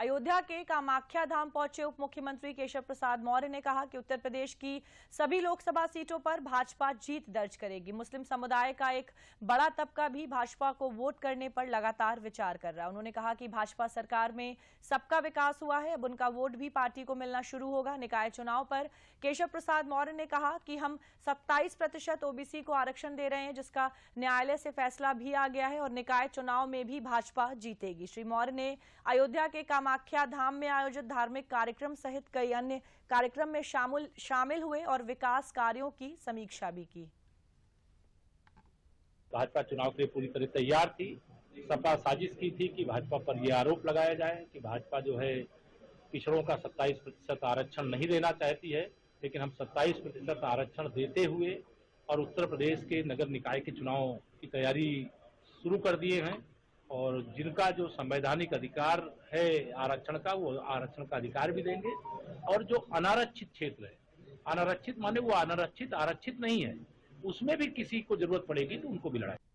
अयोध्या के कामाख्या धाम पहुंचे उप मुख्यमंत्री केशव प्रसाद मौर्य ने कहा कि उत्तर प्रदेश की सभी लोकसभा सीटों पर भाजपा जीत दर्ज करेगी। मुस्लिम समुदाय का एक बड़ा तबका भी भाजपा को वोट करने पर लगातार विचार कर रहा है। उन्होंने कहा कि भाजपा सरकार में सबका विकास हुआ है, अब उनका वोट भी पार्टी को मिलना शुरू होगा। निकाय चुनाव पर केशव प्रसाद मौर्य ने कहा कि हम 27% ओबीसी को आरक्षण दे रहे हैं, जिसका न्यायालय से फैसला भी आ गया है और निकाय चुनाव में भी भाजपा जीतेगी। श्री मौर्य ने अयोध्या के कामाख्या धाम में आयोजित धार्मिक कार्यक्रम सहित कई अन्य कार्यक्रम में शामिल हुए और विकास कार्यों की समीक्षा भी की। भाजपा चुनाव के लिए पूरी तरह तैयार थी। सपा साजिश की थी कि भाजपा पर यह आरोप लगाया जाए कि भाजपा जो है पिछड़ों का 27% आरक्षण नहीं देना चाहती है, लेकिन हम 27% आरक्षण देते हुए और उत्तर प्रदेश के नगर निकाय के चुनाव की तैयारी शुरू कर दिए हैं और जिनका जो संवैधानिक अधिकार है आरक्षण का, वो आरक्षण का अधिकार भी देंगे। और जो अनारक्षित क्षेत्र है, अनारक्षित माने वो अनारक्षित आरक्षित नहीं है, उसमें भी किसी को जरूरत पड़ेगी तो उनको भी लड़ाएंगे।